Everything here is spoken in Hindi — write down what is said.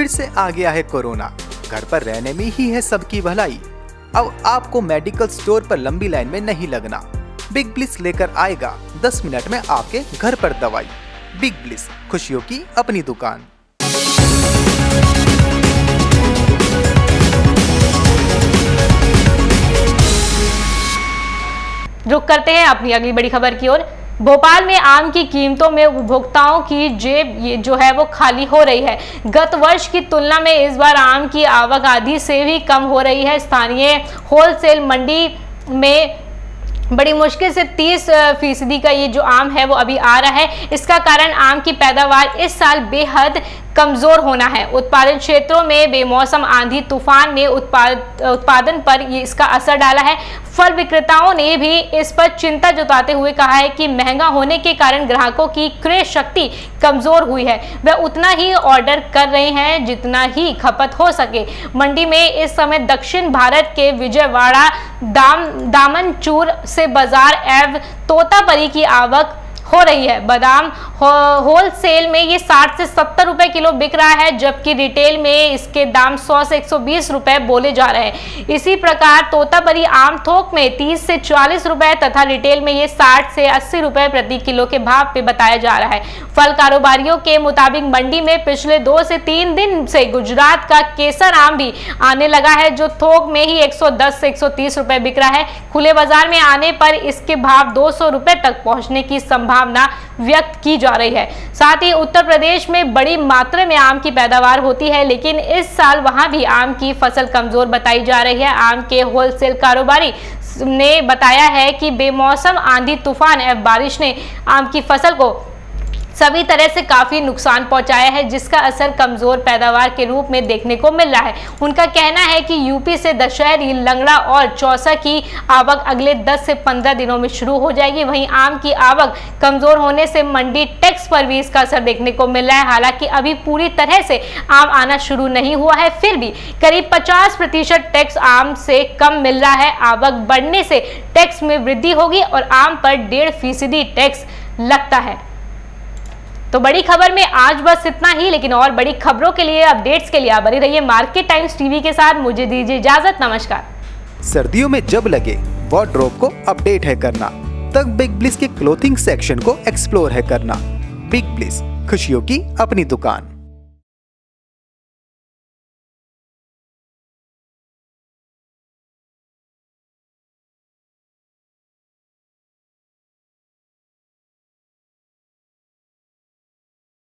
फिर से आ गया है कोरोना। घर पर रहने में ही है सबकी भलाई। अब आपको मेडिकल स्टोर पर लंबी लाइन में नहीं लगना। बिग ब्लिस लेकर आएगा 10 मिनट में आपके घर पर दवाई। बिग ब्लिस, खुशियों की अपनी दुकान। रुक करते हैं अपनी अगली बड़ी खबर की ओर। भोपाल में आम की कीमतों में उपभोक्ताओं की जेब ये जो है वो खाली हो रही है। गत वर्ष की तुलना में इस बार आम की आवक आधी से भी कम हो रही है। स्थानीय होलसेल मंडी में बड़ी मुश्किल से 30% का ये जो आम है वो अभी आ रहा है। इसका कारण आम की पैदावार इस साल बेहद कमज़ोर होना है। उत्पादन क्षेत्रों में बेमौसम आंधी तूफान ने उत्पादन पर ये इसका असर डाला है। फल विक्रेताओं ने भी इस पर चिंता जताते हुए कहा है कि महंगा होने के कारण ग्राहकों की क्रय शक्ति कमज़ोर हुई है। वह उतना ही ऑर्डर कर रहे हैं जितना ही खपत हो सके। मंडी में इस समय दक्षिण भारत के विजयवाड़ा दामनचूर से बाजार एवं तोता परी की आवक हो रही है। बादाम होलसेल में ये 60 से 70 रुपए किलो बिक रहा है, जबकि रिटेल में इसके दाम 100 से 120 रुपए बोले जा रहे हैं। इसी प्रकार तोतापरी आम थोक में 30 से 40 रुपए तथा रिटेल में ये 60 से 80 रुपए प्रति किलो के भाव पे बताया जा रहा है। फल कारोबारियों के मुताबिक मंडी में पिछले 2 से 3 दिन से गुजरात का केसर आम भी आने लगा है, जो थोक में ही 110 से 130 रुपए बिक रहा है। खुले बाजार में आने पर इसके भाव 200 रुपए तक पहुंचने की संभावना व्यक्त की जा रही है। साथ ही उत्तर प्रदेश में बड़ी मात्रा में आम की पैदावार होती है, लेकिन इस साल वहां भी आम की फसल कमजोर बताई जा रही है। आम के होलसेल कारोबारी ने बताया है कि बेमौसम आंधी तूफान एवं बारिश ने आम की फसल को सभी तरह से काफ़ी नुकसान पहुंचाया है, जिसका असर कमज़ोर पैदावार के रूप में देखने को मिल रहा है। उनका कहना है कि यूपी से दशहरी, लंगड़ा और चौसा की आवक अगले 10 से 15 दिनों में शुरू हो जाएगी। वहीं आम की आवक कमज़ोर होने से मंडी टैक्स पर भी इसका असर देखने को मिल रहा है। हालांकि अभी पूरी तरह से आम आना शुरू नहीं हुआ है, फिर भी करीब 50% टैक्स आम से कम मिल रहा है। आवक बढ़ने से टैक्स में वृद्धि होगी और आम पर 1.5% टैक्स लगता है। तो बड़ी खबर में आज बस इतना ही, लेकिन और बड़ी खबरों के लिए, अपडेट्स के लिए आप बने रहिए मार्केट टाइम्स टीवी के साथ। मुझे दीजिए इजाजत, नमस्कार। सर्दियों में जब लगे वॉर्डरोब को अपडेट है करना, तब बिग ब्लिस के क्लोथिंग सेक्शन को एक्सप्लोर है करना। बिग ब्लिस, खुशियों की अपनी दुकान।